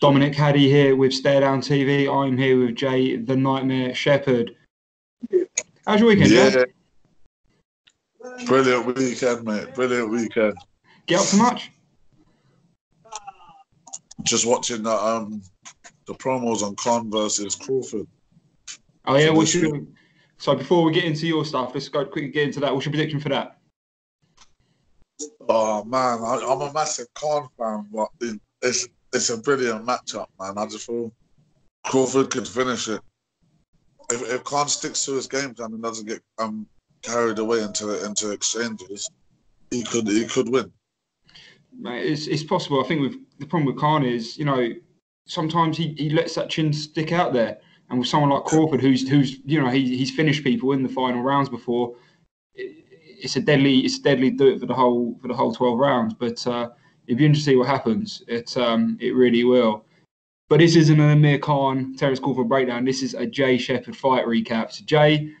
Dominic Haddy here with Stare Down TV. I'm here with Jay, the Nightmare Shepherd. How's your weekend, Jay? Brilliant weekend, mate. Brilliant weekend. Get up to much? Just watching the promos on Khan versus Crawford. Oh yeah, what's your... So before we get into your stuff, let's go quickly get into that. What's your prediction for that? Oh man, I'm a massive Khan fan, but it's a brilliant matchup, man. I just feel Crawford could finish it if Khan sticks to his game plan and doesn't get carried away into exchanges. He could win. Mate, it's possible. I think the problem with Khan is, you know, sometimes he lets that chin stick out there, and with someone like Crawford, who's you know he's finished people in the final rounds before. It's a deadly do it for the whole 12 rounds. But it'd be interesting to see what happens. It really will. But this isn't an Amir Khan Terrence Crawford breakdown. This is a Jay Shepherd fight recap. So Jay,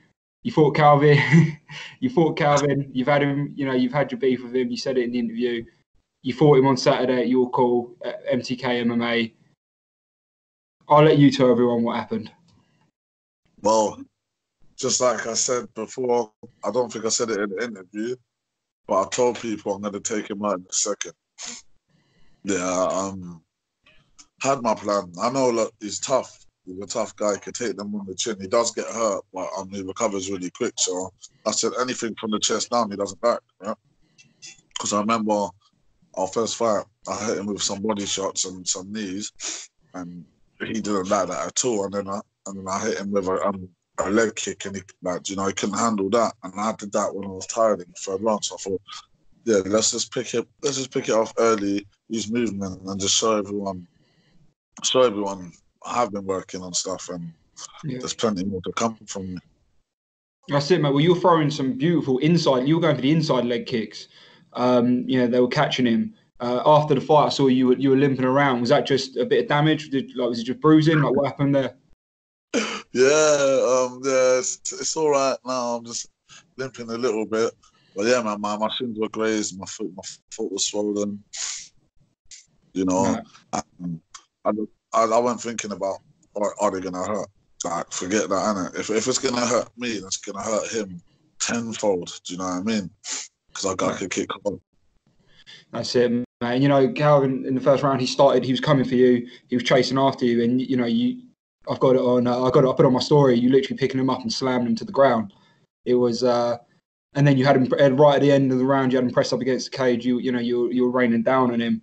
you fought Calvin. You've had him. You know, you've had your beef with him. You said it in the interview. You fought him on Saturday at your call at MTK MMA. I'll let you tell everyone what happened. Well, just like I said before, I don't think I said it in the interview, but I told people I'm going to take him out in a second. Yeah, had my plan. I know, look, he's tough. He's a tough guy. He can take them on the chin. He does get hurt, but he recovers really quick. So I said anything from the chest down, he doesn't back. Right? Because I remember our first fight, I hit him with some body shots and some knees, and he didn't like that at all. And then I hit him with a leg kick, and he, like, you know, he couldn't handle that. And I did that when I was tired in the third round. So I thought, yeah, let's just pick it off early, use movement, and just show everyone I have been working on stuff, and there's plenty more to come from me. That's it, mate. Well, you were throwing some beautiful inside. You were going for the inside leg kicks. You know, they were catching him. After the fight, I saw you were limping around. Was that just a bit of damage? Was it just bruising? Like, what happened there? Yeah, it's all right now. I'm just limping a little bit, but yeah, my shins were grazed. My foot was swollen. You know, right. I wasn't thinking about are they gonna hurt? Like, forget that, innit? If it's gonna hurt me, that's gonna hurt him tenfold. Do you know what I mean? Because I could kick on. That's it, man. You know, Calvin, in the first round, he was coming for you. He was chasing after you. And, you know, I put it on my story. You literally picking him up and slamming him to the ground. It was, and then you had him right at the end of the round. You had him pressed up against the cage. You were raining down on him.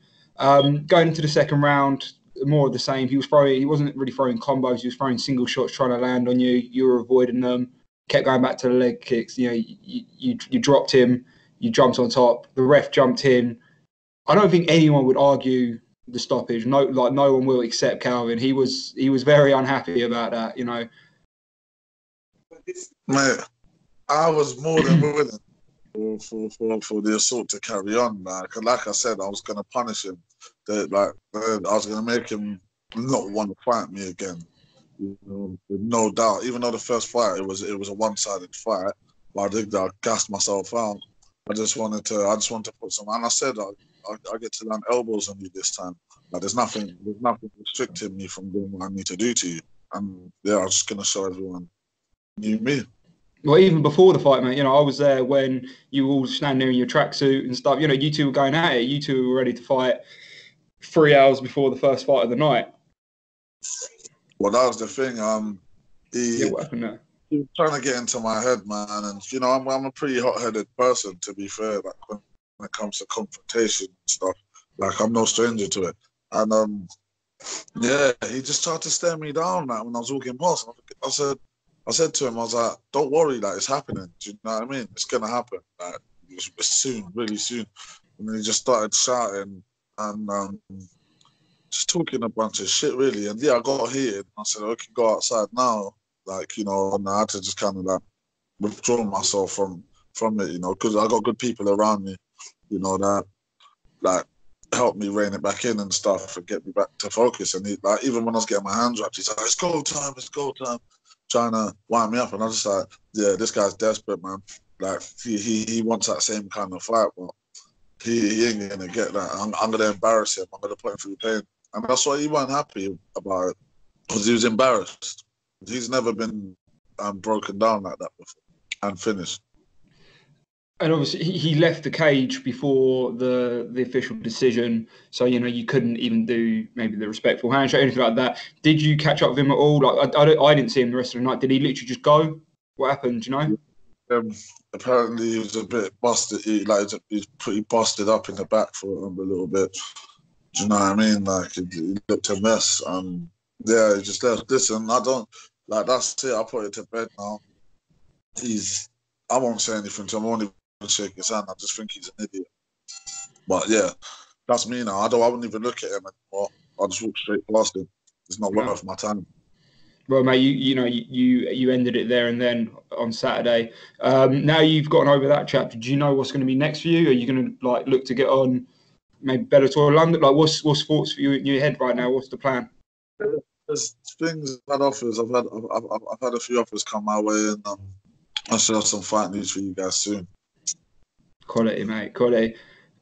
Going into the second round, more of the same. He wasn't really throwing combos. He was throwing single shots, trying to land on you. You were avoiding them. Kept going back to the leg kicks. You know, you dropped him. You jumped on top. The ref jumped in. I don't think anyone would argue the stoppage. No one will except Calvin. He was very unhappy about that, you know. Mate, I was more than willing for the assault to carry on. Like I said, I was gonna punish him. I was gonna make him not want to fight me again. You know, no doubt. Even though the first fight it was a one-sided fight, but I gassed myself out. I just wanted to put some, and I said I get to land elbows on you this time. Like, there's nothing restricting me from doing what I need to do to you. And yeah, I was just gonna show everyone knew me. Well, even before the fight, mate, you know, I was there when you all stand there in your tracksuit and stuff. You know, you two were going at it. You two were ready to fight 3 hours before the first fight of the night. Well, that was the thing. What happened there? He was trying to get into my head, man, and you know I'm a pretty hot-headed person, to be fair. Like when it comes to confrontation and stuff, like I'm no stranger to it. And yeah, he just tried to stare me down. Like when I was walking past, I said to him, I was like, "Don't worry, like it's happening. Do you know what I mean? It's gonna happen. Like it's soon, really soon." And then he just started shouting and just talking a bunch of shit, really. And yeah, I got heated. I said, "I can go outside now." Like, you know, and I had to just kind of like withdraw myself from it, you know, because I got good people around me, you know, that like helped me rein it back in and stuff and get me back to focus. And he, like, even when I was getting my hands wrapped, he's like, it's go time, trying to wind me up. And I was just like, yeah, this guy's desperate, man. Like, he wants that same kind of fight. But He ain't gonna get that. I'm gonna embarrass him. I'm gonna put him through pain, and that's why he wasn't happy about it, because he was embarrassed. He's never been broken down like that before and finished. And obviously, he left the cage before the official decision, so you know you couldn't even do maybe the respectful handshake, anything like that. Did you catch up with him at all? Like I didn't see him the rest of the night. Did he literally just go? What happened? Do you know? Apparently he was a bit busted. He's pretty busted up in the back for him a little bit. Do you know what I mean? Like it looked a mess. Yeah, he just left. Listen, I don't like. That's it. I put it to bed now. I won't say anything to him. I won't even shake his hand. I just think he's an idiot. But yeah, that's me now. I wouldn't even look at him anymore. I just walk straight past him. It's not worth my time. Well, mate, you ended it there and then on Saturday. Now you've gotten over that chapter. Do you know what's going to be next for you? Are you going to like look to get on maybe Bellator London? Like, what's thoughts for you in your head right now? What's the plan? There's things and offers. I've had a few offers come my way, and I should have some fight news for you guys soon. Quality, mate. Quality.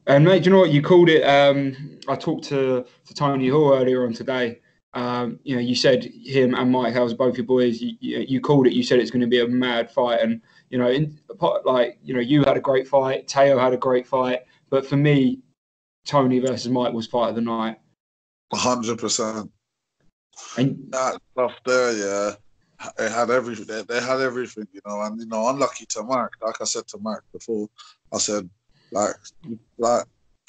And mate, do you know what you called it? I talked to Tony Hall earlier on today. You know, you said him and Mike, that was both your boys. You called it. You said it's going to be a mad fight, and you know, you had a great fight. Teo had a great fight, but for me, Tony versus Mike was fight of the night. 100%. And that stuff there, yeah, it had everything. They had everything, you know. And you know, unlucky to Mike. Like I said to Mike before, I said, like it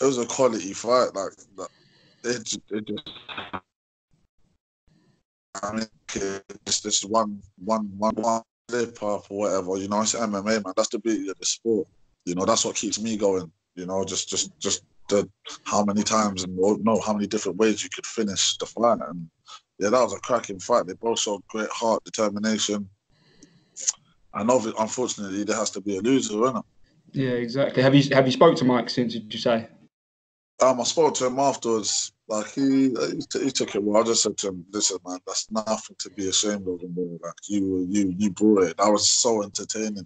was a quality fight. Like it just. I mean, it's just one lip up or whatever, you know. It's MMA, man. That's the beauty of the sport, you know. That's what keeps me going, you know. Just how many times and how many different ways you could finish the fight. And yeah, that was a cracking fight. They both showed great heart, determination, and unfortunately, there has to be a loser, isn't it? Yeah, exactly. Have you spoke to Mike since? Did you say? I spoke to him afterwards. Like he took it well. I just said to him, "Listen, man, that's nothing to be ashamed of anymore. Like you brought it. That was so entertaining."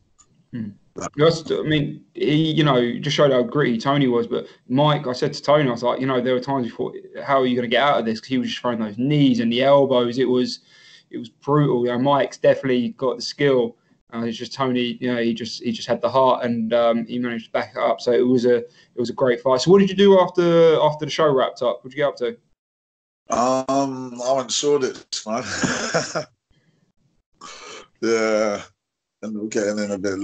Mm. I mean, he, you know, just showed how gritty Tony was. But Mike, I said to Tony, I was like, you know, there were times before, how are you going to get out of this? Because he was just throwing those knees and the elbows. It was brutal. You know, Mike's definitely got the skill. It's just Tony, you know, he just had the heart, and he managed to back it up. So it was a great fight. So what did you do after the show wrapped up? What did you get up to? I went Shoreditch, man. Yeah, and we're getting in a bit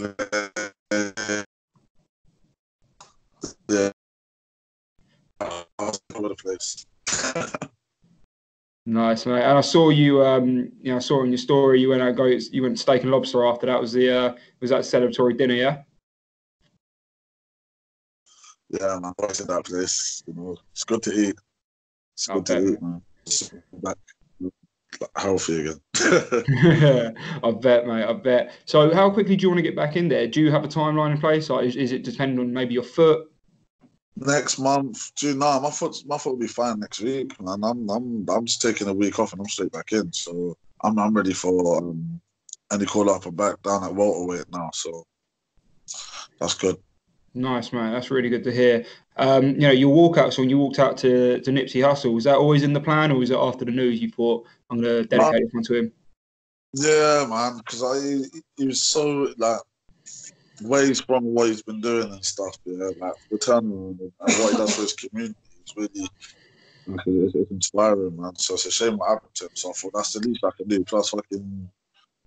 late. Yeah, I was all over the place. Nice, mate. And I saw you. You know, I saw in your story you went out. You went steak and lobster after that. Was that celebratory dinner? Yeah. Yeah, man. I said that place. You know, it's good to eat. It's good to eat, man. Just back healthy again. I bet, mate. I bet. So, how quickly do you want to get back in there? Do you have a timeline in place? Like, is it dependent on maybe your foot? Next month, June. No, my foot will be fine next week, man. I'm just taking a week off and I'm straight back in. So I'm ready for any call up and back down at welterweight now. So that's good. Nice, man. That's really good to hear. You know, your walkout. So when you walked out to Nipsey Hussle, was that always in the plan, or was it after the news you thought I'm gonna dedicate this one to him? Yeah, man. Because he was so like. Ways from what he's been doing and stuff, yeah, like returning and what he does for his community is really it's inspiring, man. So it's a shame what happened to him. So I thought that's the least I can do. Plus, fucking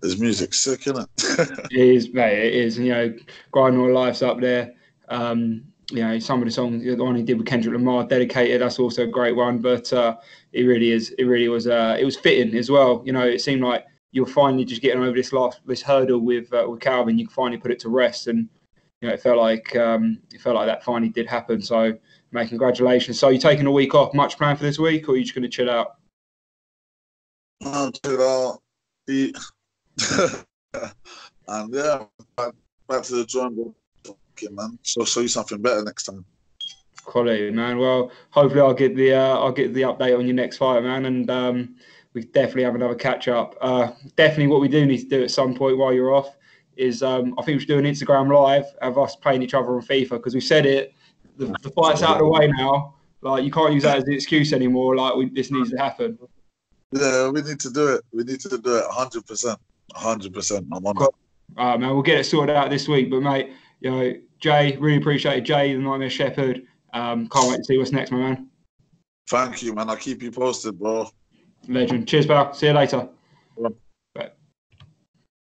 his music's sick, isn't it? It is, mate. It is. You know, grinding all life's up there. You know, some of the songs, the one he did with Kendrick Lamar, dedicated. That's also a great one. But it really is. It really was. It was fitting as well. You know, it seemed like. You're finally just getting over this hurdle with Calvin. You can finally put it to rest, and you know it felt like that finally did happen. So, mate, congratulations. So, you're taking a week off. Much planned for this week, or are you just going to chill out? I'll chill out, eat, and yeah, back to the drawing board, man. So, show you something better next time. Quality, man. Well, hopefully, I'll get the update on your next fight, man, and. We definitely have another catch up. Definitely, what we do need to do at some point while you're off is I think we should do an Instagram live of us playing each other on FIFA, because we said it the fight's out of the way now. Like, you can't use that as the excuse anymore. Like, this needs to happen. Yeah, we need to do it. We need to do it 100%. 100%. I'm on it. All right, man, we'll get it sorted out this week. But, mate, you know, Jay, really appreciate it. Jay, the Nightmare Shepherd. Can't wait to see what's next, my man. Thank you, man. I'll keep you posted, bro. Legend. Cheers, pal. See you later. Yeah.